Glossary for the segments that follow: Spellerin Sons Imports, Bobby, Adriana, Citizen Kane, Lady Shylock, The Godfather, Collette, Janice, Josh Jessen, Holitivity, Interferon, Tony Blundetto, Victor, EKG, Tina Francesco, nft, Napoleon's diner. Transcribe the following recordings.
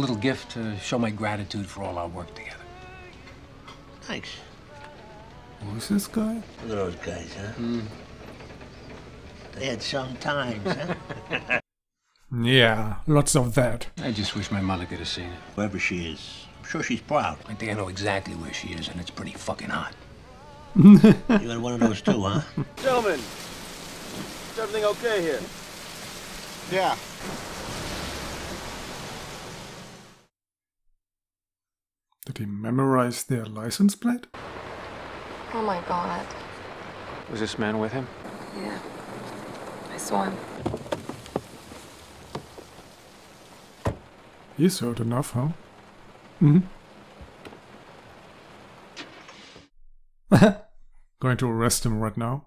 little gift to show my gratitude for all our work together. Thanks. Who's this guy? Look at those guys, huh? Mm. They had some times, huh? Yeah, lots of that. I just wish my mother could have seen it. Wherever she is, I'm sure she's proud. I think I know exactly where she is, and it's pretty fucking hot. You had one of those too, huh? Gentlemen, is everything okay here? Yeah. Did he memorize their license plate? Oh my God. Was this man with him? Yeah, I saw him. He's heard enough, huh? Mm-hmm. Going to arrest him right now.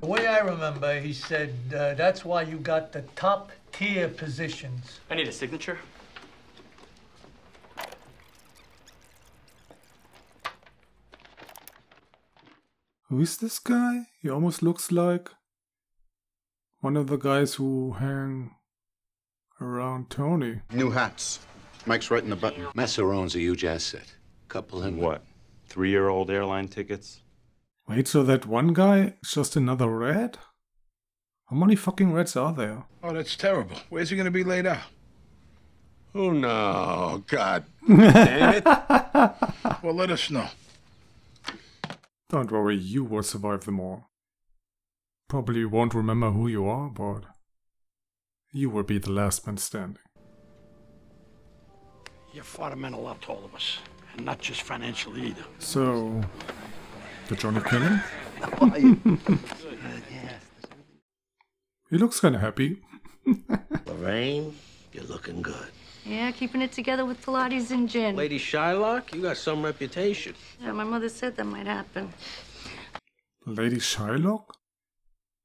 The way I remember, he said, that's why you got the top tier positions. I need a signature. Who is this guy? He almost looks like one of the guys who hang around Tony. New hats. Mike's right in the button. Massarone's a huge asset. Couple in what? 3-year-old airline tickets. Wait, so that one guy is just another rat? How many fucking rats are there? Oh, that's terrible. Where's he gonna be laid out? Oh no, God damn it. Well, let us know. Don't worry, you will survive them all. Probably won't remember who you are, but you will be the last man standing. You're fundamental up to all of us. And not just financially either. So, the Johnny Killing? He looks kind of happy. Lorraine, you're looking good. Yeah, keeping it together with Pilates and gin. Lady Shylock, you got some reputation. Yeah, my mother said that might happen. Lady Shylock?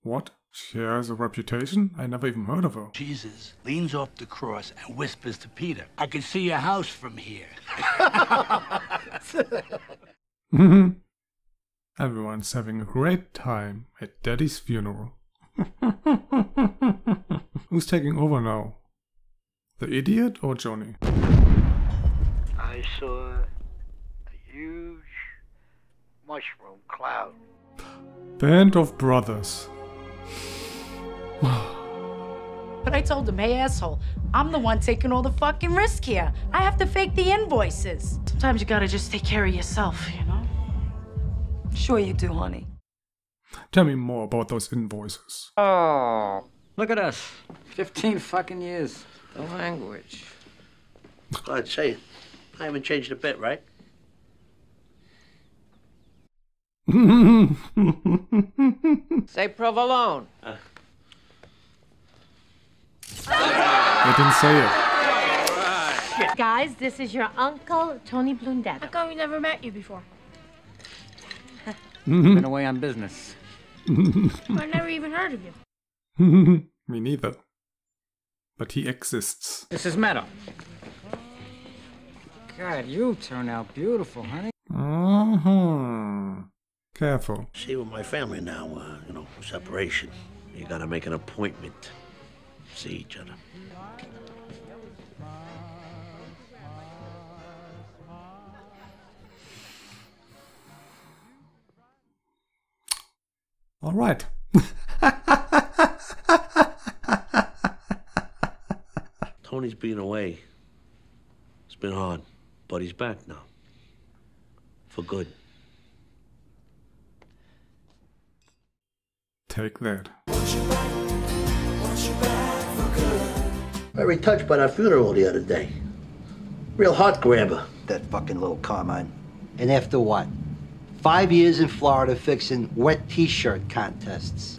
What? She has a reputation? I never even heard of her. Jesus leans off the cross and whispers to Peter, I can see your house from here. Everyone's having a great time at Daddy's funeral. Who's taking over now? The idiot or Johnny? I saw a huge mushroom cloud. Band of brothers. But I told him, hey asshole, I'm the one taking all the fucking risk here. I have to fake the invoices. Sometimes you gotta just take care of yourself, you know? Sure you do, honey. Tell me more about those invoices. Oh, look at us. 15 fucking years. The language. I'd say, I haven't changed a bit, right? Say provolone. I didn't say it. Right. Guys, this is your uncle, Tony Blundetto. How come we never met you before? Been away on business. I never even heard of you. Me neither. But he exists. This is Meadow. God, you turn out beautiful, honey. Uh-huh. Careful. See, with my family now, you know, separation. You gotta make an appointment. See each other. All right. Tony's been away. It's been hard, but he's back now. For good. Take that. Very touched by that funeral the other day. Real heart grabber. That fucking little Carmine. And after what? 5 years in Florida fixing wet t-shirt contests.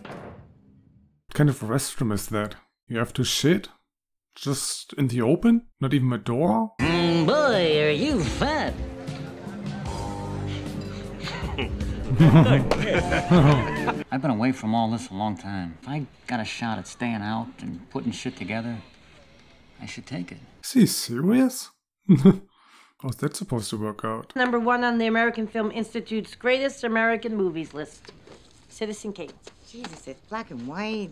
What kind of restroom is that? You have to shit? Just in the open? Not even a door? Boy, are you fat. I've been away from all this a long time. If I got a shot at staying out and putting shit together, I should take it. Is he serious? How's that supposed to work out? Number 1 on the American Film Institute's Greatest American Movies list. Citizen Kane. Jesus, it's black and white.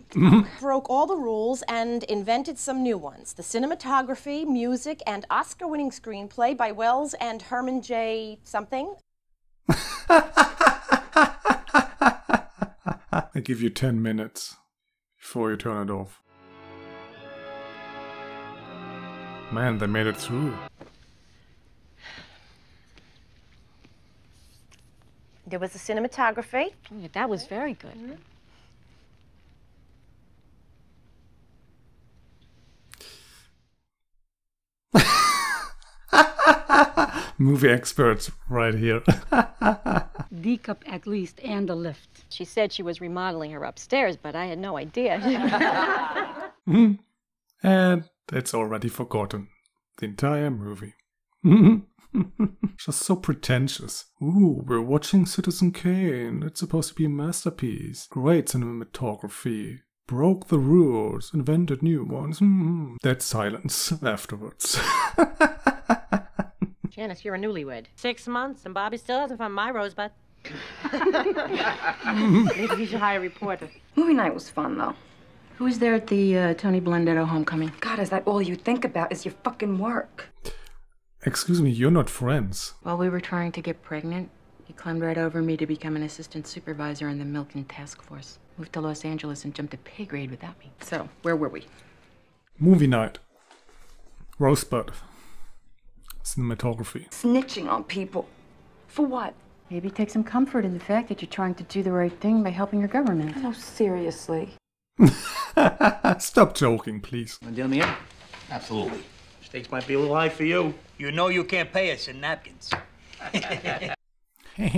Broke all the rules and invented some new ones. The cinematography, music, and Oscar-winning screenplay by Wells and Herman J. something. I give you 10 minutes before you turn it off. Man, they made it through. There was the cinematography. Oh, yeah, that was very good. Mm-hmm. Movie experts right here. D cup at least, and a lift. She said she was remodeling her upstairs, but I had no idea. And that's already forgotten. The entire movie. Just so pretentious. Ooh, we're watching Citizen Kane. It's supposed to be a masterpiece. Great cinematography. Broke the rules. Invented new ones. That silence afterwards. Janice, you're a newlywed. 6 months, and Bobby still hasn't found my rosebud. Maybe you should hire a reporter. Movie night was fun, though. Who was there at the Tony Blundetto homecoming? God, is that all you think about is your fucking work? Excuse me, you're not friends. While we were trying to get pregnant, he climbed right over me to become an assistant supervisor in the milk and task force. Moved to Los Angeles and jumped a pay grade without me. So, where were we? Movie night. Rosebud. Cinematography. Snitching on people. For what? Maybe take some comfort in the fact that you're trying to do the right thing by helping your government. No, seriously. Stop joking, please. Want to deal me in? Absolutely. Steaks might be a little high for you. You know you can't pay us in napkins. You're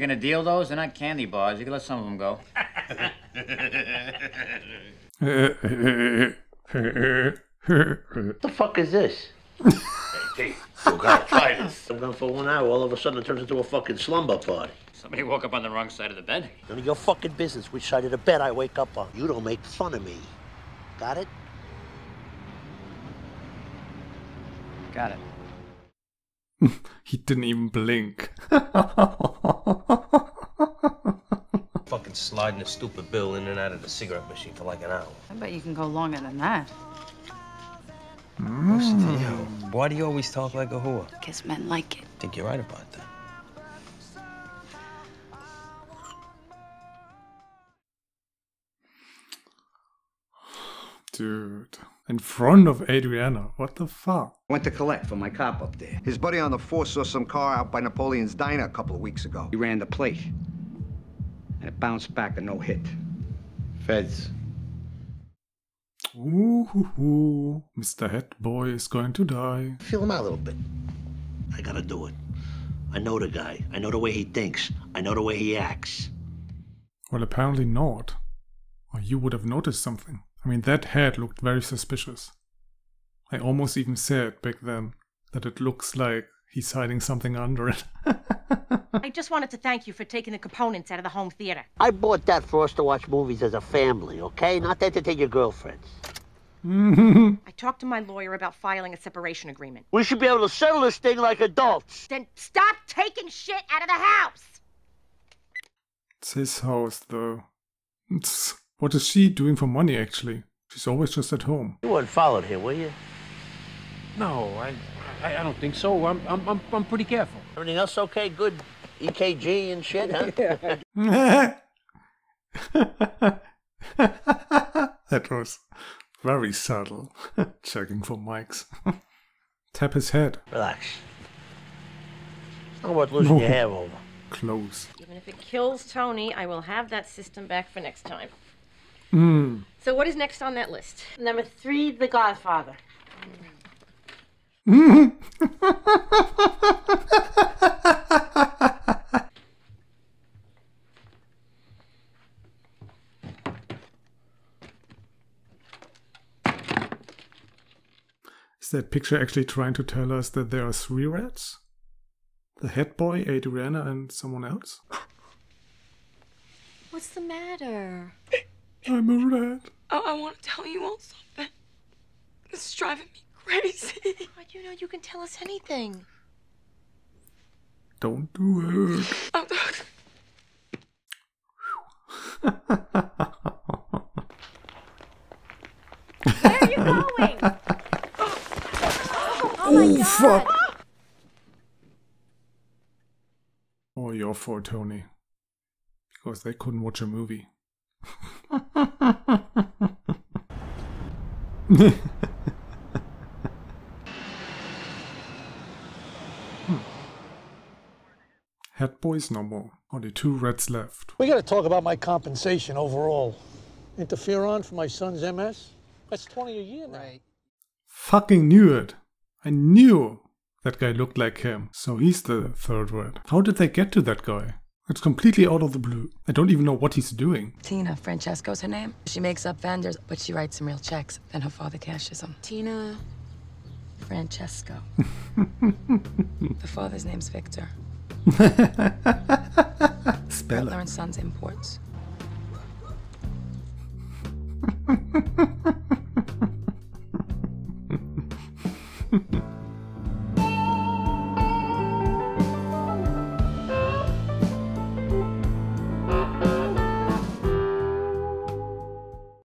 gonna deal those? They're not candy bars. You can let some of them go. What the fuck is this? Hey, you gotta try this. I'm gone for 1 hour, all of a sudden it turns into a fucking slumber party. Somebody woke up on the wrong side of the bed. None of your fucking business which side of the bed I wake up on. You don't make fun of me. Got it? Got it. He didn't even blink. Fucking sliding a stupid bill in and out of the cigarette machine for like an hour. I bet you can go longer than that. Why do you always talk like a whore? Because men like it. I think you're right about that. Dude. In front of Adriana. What the fuck? I went to Collette for my cop up there. His buddy on the force saw some car out by Napoleon's diner a couple of weeks ago. He ran the plate. And it bounced back a no hit. Feds. Ooh, Mr. Head Boy is going to die. Feel him out a little bit. I gotta do it. I know the guy. I know the way he thinks. I know the way he acts. Well, apparently not. Or you would have noticed something. I mean, that head looked very suspicious. I almost even said back then that it looks like he's hiding something under it. I just wanted to thank you for taking the components out of the home theater. I bought that for us to watch movies as a family, okay? Not to entertain your girlfriends. I talked to my lawyer about filing a separation agreement. We should be able to settle this thing like adults. Then stop taking shit out of the house! It's his house, though. It's... What is she doing for money, actually? She's always just at home. You weren't followed here, were you? No, I don't think so. I'm pretty careful. Everything else okay? Good EKG and shit, huh? That was very subtle. Checking for mics. Tap his head. Relax. It's not worth losing your hair over. Close. Even if it kills Tony, I will have that system back for next time. So what is next on that list? Number 3, The Godfather. Is that picture actually trying to tell us that there are 3 rats? The head boy, Adriana, and someone else? What's the matter? I'm a rat. Oh, I want to tell you all something. This is driving me crazy. God, you know you can tell us anything. Don't do it. Where are you going? Oh my God. Fuck. All your fault, Tony. Because they couldn't watch a movie. Head boys no more. Only two rats left. We gotta talk about my compensation overall. Interferon for my son's MS? That's 20 a year now. Right. Fucking knew it. I knew that guy looked like him. So he's the third rat. How did they get to that guy? It's completely out of the blue. I don't even know what he's doing. Tina Francesco's her name. She makes up vendors, but she writes some real checks. Then her father cashes them. Tina Francesco. The father's name's Victor. Spellerin Sons Imports.